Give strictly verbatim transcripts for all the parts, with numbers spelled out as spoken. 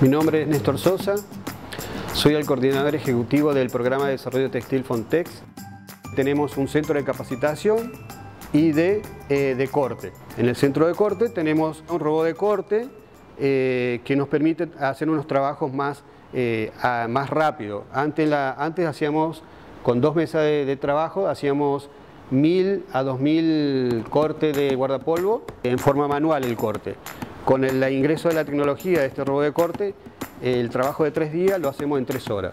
Mi nombre es Néstor Sosa, soy el coordinador ejecutivo del Programa de Desarrollo Textil FONTEX. Tenemos un centro de capacitación y de, eh, de corte. En el centro de corte tenemos un robot de corte eh, que nos permite hacer unos trabajos más, eh, a, más rápido. Antes, la, antes hacíamos, con dos mesas de, de trabajo, hacíamos mil a dos mil cortes de guardapolvo en forma manual el corte. Con el ingreso de la tecnología de este robot de corte, el trabajo de tres días lo hacemos en tres horas.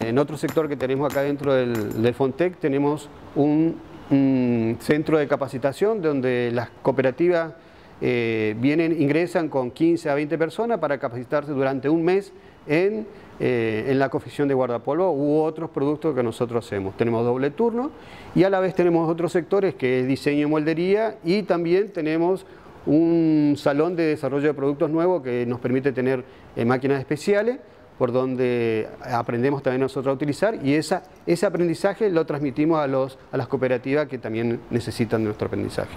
En otro sector que tenemos acá dentro del, del FONTEC tenemos un, un centro de capacitación donde las cooperativas eh, vienen, ingresan con quince a veinte personas para capacitarse durante un mes en, eh, en la confección de guardapolvo u otros productos que nosotros hacemos. Tenemos doble turno y a la vez tenemos otros sectores que es diseño y moldería, y también tenemos un salón de desarrollo de productos nuevos que nos permite tener eh, máquinas especiales por donde aprendemos también nosotros a utilizar, y esa, ese aprendizaje lo transmitimos a, los, a las cooperativas que también necesitan de nuestro aprendizaje.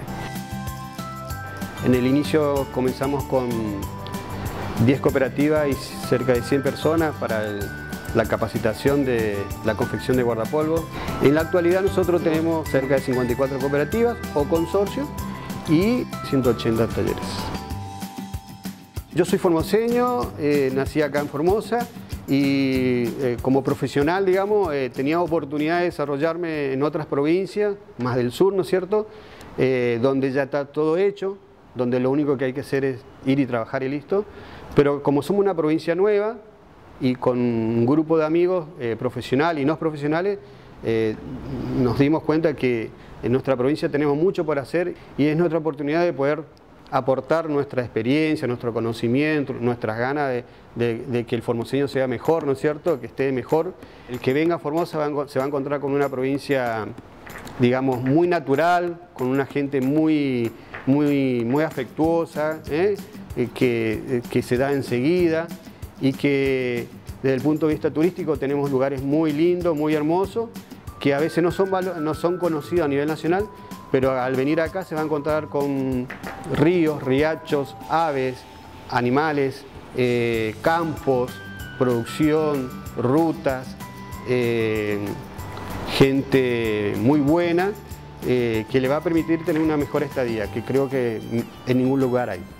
En el inicio comenzamos con diez cooperativas y cerca de cien personas para el, la capacitación de la confección de guardapolvo. En la actualidad nosotros tenemos cerca de cincuenta y cuatro cooperativas o consorcios y ciento ochenta talleres. Yo soy formoseño, eh, nací acá en Formosa y eh, como profesional, digamos, eh, tenía oportunidad de desarrollarme en otras provincias, más del sur, ¿no es cierto?, eh, donde ya está todo hecho, donde lo único que hay que hacer es ir y trabajar y listo. Pero como somos una provincia nueva y con un grupo de amigos eh, profesional y no profesionales, Eh, nos dimos cuenta que en nuestra provincia tenemos mucho por hacer, y es nuestra oportunidad de poder aportar nuestra experiencia, nuestro conocimiento, nuestras ganas de, de, de que el formoseño sea mejor, ¿no es cierto?, que esté mejor. El que venga a Formosa va a, se va a encontrar con una provincia, digamos, muy natural, con una gente muy, muy, muy afectuosa, ¿eh? que, que se da enseguida, y que desde el punto de vista turístico tenemos lugares muy lindos, muy hermosos, que a veces no son, no son conocidos a nivel nacional, pero al venir acá se va a encontrar con ríos, riachos, aves, animales, eh, campos, producción, rutas, eh, gente muy buena, eh, que le va a permitir tener una mejor estadía, que creo que en ningún lugar hay.